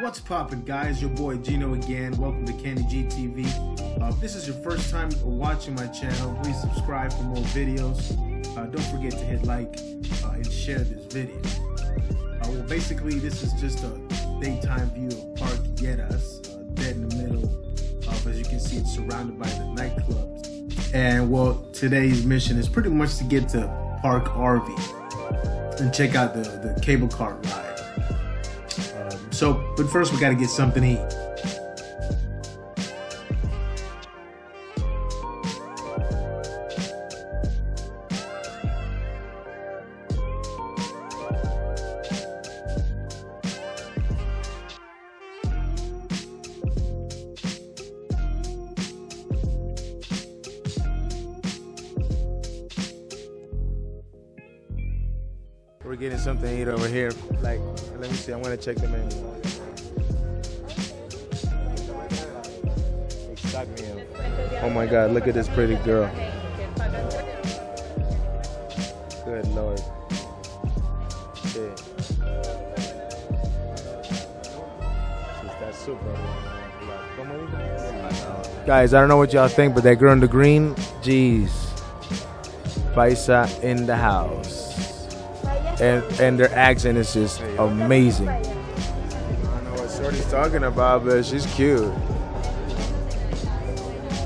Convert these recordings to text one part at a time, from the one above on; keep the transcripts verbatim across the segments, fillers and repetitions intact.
What's poppin', guys? Your boy Gino again. Welcome to Candi-G T V. Uh, if this is your first time watching my channel, please subscribe for more videos. Uh, don't forget to hit like uh, and share this video. Uh, well, basically, this is just a daytime view of Parque Lleras, uh, dead in the middle of, as you can see, it's surrounded by the nightclubs. And, well, today's mission is pretty much to get to Parque Arví and check out the, the cable car ride. So, but first we gotta get something to eat. We're getting something to eat over here. Like, let me see, I want to check the menu. Oh my God, look at this pretty girl. Good Lord. Shit. Guys, I don't know what y'all think, but that girl in the green, jeez. Paisa in the house. And, and their accent is just amazing. I don't know what Shorty's talking about, but she's cute.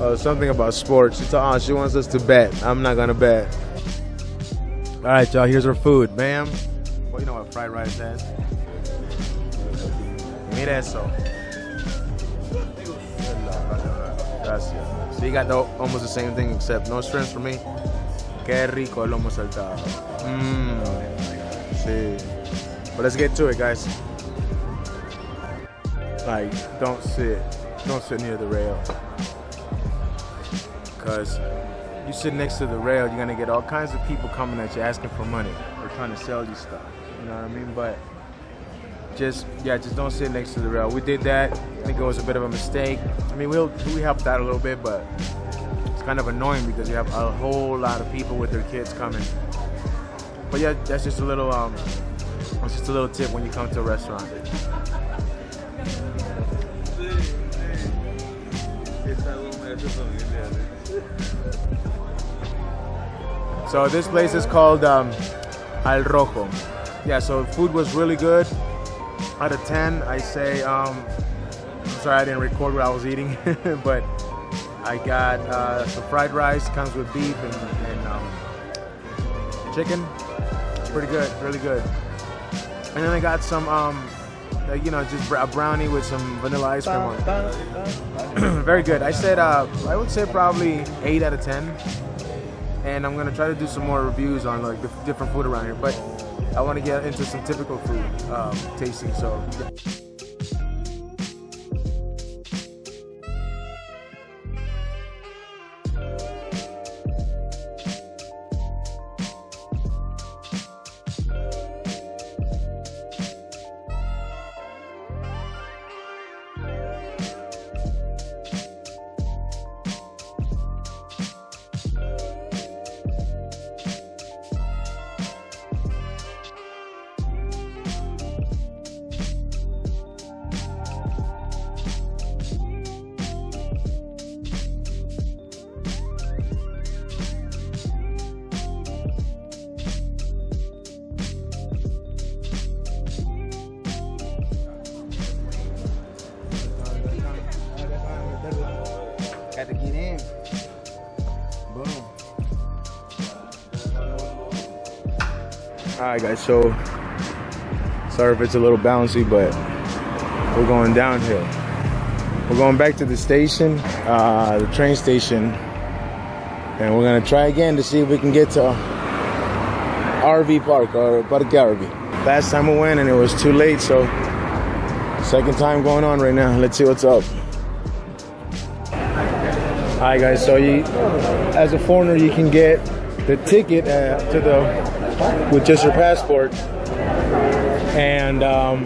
Uh, something about sports. She, ta she wants us to bet. I'm not gonna bet. All right, y'all, here's our food. Bam. Well, you know what fried rice has. Give me that so. Gracias. So you got the, almost the same thing, except no shrimps for me. Qué rico el lomo saltado. Mmm. But let's get to it, guys. Like, don't sit, don't sit near the rail, because you sit next to the rail, you're gonna get all kinds of people coming at you asking for money or trying to sell you stuff. You know what I mean? But just yeah, just don't sit next to the rail. We did that. I think it was a bit of a mistake. I mean, we'll we helped out a little bit, but it's kind of annoying because you have a whole lot of people with their kids coming. But yeah, that's just a little, um, that's just a little tip when you come to a restaurant. So this place is called um, Al Rojo. Yeah, so food was really good. Out of ten, I say, um, I'm sorry I didn't record what I was eating, but I got uh, some fried rice, comes with beef and, and um, chicken. Pretty good, really good. And then I got some, um, you know, just a brownie with some vanilla ice cream on it. Very good. I said, uh, I would say probably eight out of ten. And I'm gonna try to do some more reviews on like the different food around here. But I want to get into some typical food um, tasting. So. Got to get in. Boom. Alright, guys, so sorry if it's a little bouncy, but we're going downhill. We're going back to the station, uh, the train station, and we're gonna try again to see if we can get to R V Park or Parque Arví. Last time we went and it was too late, so second time going on right now. Let's see what's up. Alright, guys, so you, as a foreigner, you can get the ticket uh, to the with just your passport, and um,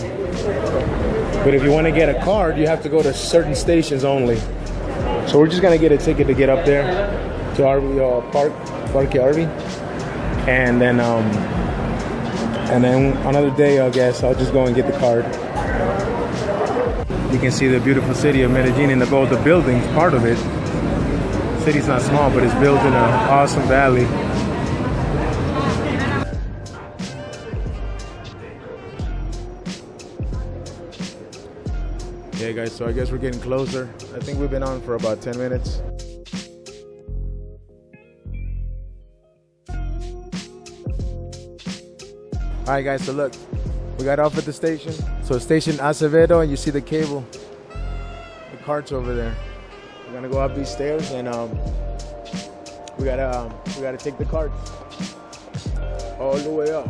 but if you want to get a card, you have to go to certain stations only. So we're just gonna get a ticket to get up there to Arví uh, Park, Parque Arví, and then um, and then another day, I guess I'll just go and get the card. You can see the beautiful city of Medellin and about the buildings, part of it. The city's not small, but it's built in an awesome valley. Yeah, guys, so I guess we're getting closer. I think we've been on for about ten minutes. All right, guys, so look, we got off at the station. So station Acevedo, and you see the cable, the carts over there. We're gonna go up these stairs, and um, we gotta um, we gotta take the carts all the way up.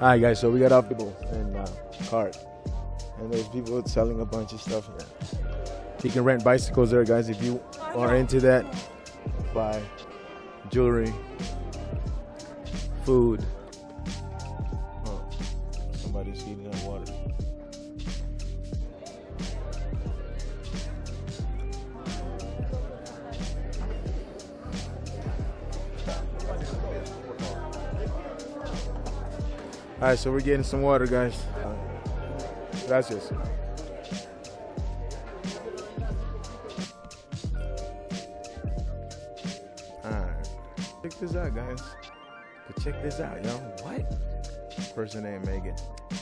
All right, guys, so we got off the boat and uh, cart, and there's people selling a bunch of stuff here. You can rent bicycles there, guys, if you are into that. Buy jewelry, food. Oh, somebody's heating up water. All right, so we're getting some water, guys. Gracias. All right. Check this out, guys. But check this out, yo. What? Person named Megan.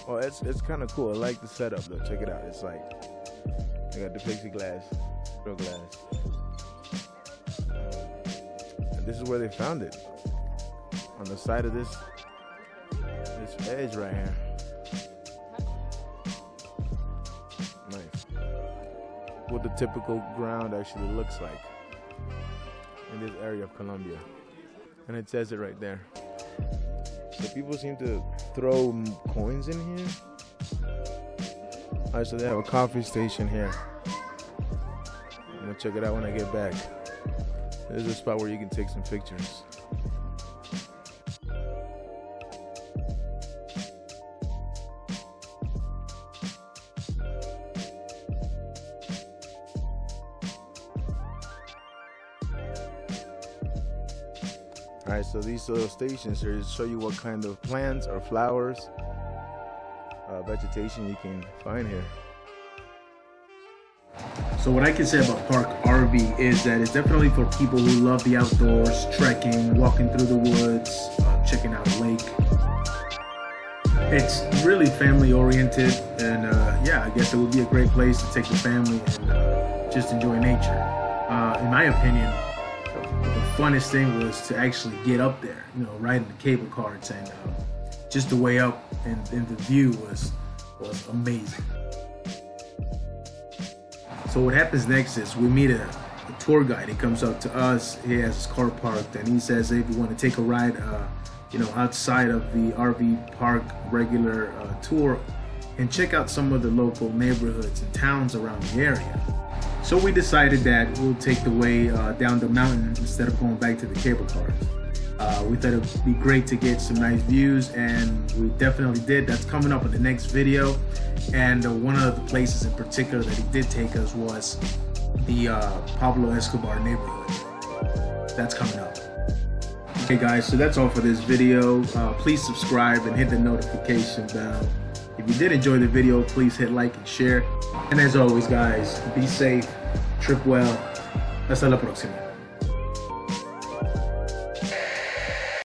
Oh, it's it's kind of cool. I like the setup, though. Check it out. It's like they got the plexiglass, real glass. And this is where they found it. On the side of this. This edge right here. Nice. What the typical ground actually looks like in this area of Colombia. And it says it right there. So people seem to throw coins in here. Alright, so they have a coffee station here. I'm gonna check it out when I get back. This is a spot where you can take some pictures. All right, so these little stations here show you what kind of plants or flowers, uh, vegetation you can find here. So what I can say about Parque Arví is that it's definitely for people who love the outdoors, trekking, walking through the woods, uh, checking out a lake. It's really family oriented, and uh, yeah, I guess it would be a great place to take the family and uh, just enjoy nature. uh, in my opinion, the funnest thing was to actually get up there, you know, riding the cable carts, and uh, just the way up and, and the view was was amazing. So what happens next is we meet a, a tour guide. He comes up to us. He has his car parked, and he says, "Hey, if you want to take a ride, uh, you know, outside of the R V park regular uh, tour, and check out some of the local neighborhoods and towns around the area." So we decided that we'll take the way uh, down the mountain instead of going back to the cable car. Uh, we thought it would be great to get some nice views, and we definitely did. That's coming up in the next video. And uh, one of the places in particular that he did take us was the uh, Pablo Escobar neighborhood. That's coming up. Okay guys, so that's all for this video. Uh, please subscribe and hit the notification bell. If you did enjoy the video, please hit like and share. And as always, guys, be safe, trip well. Hasta la próxima.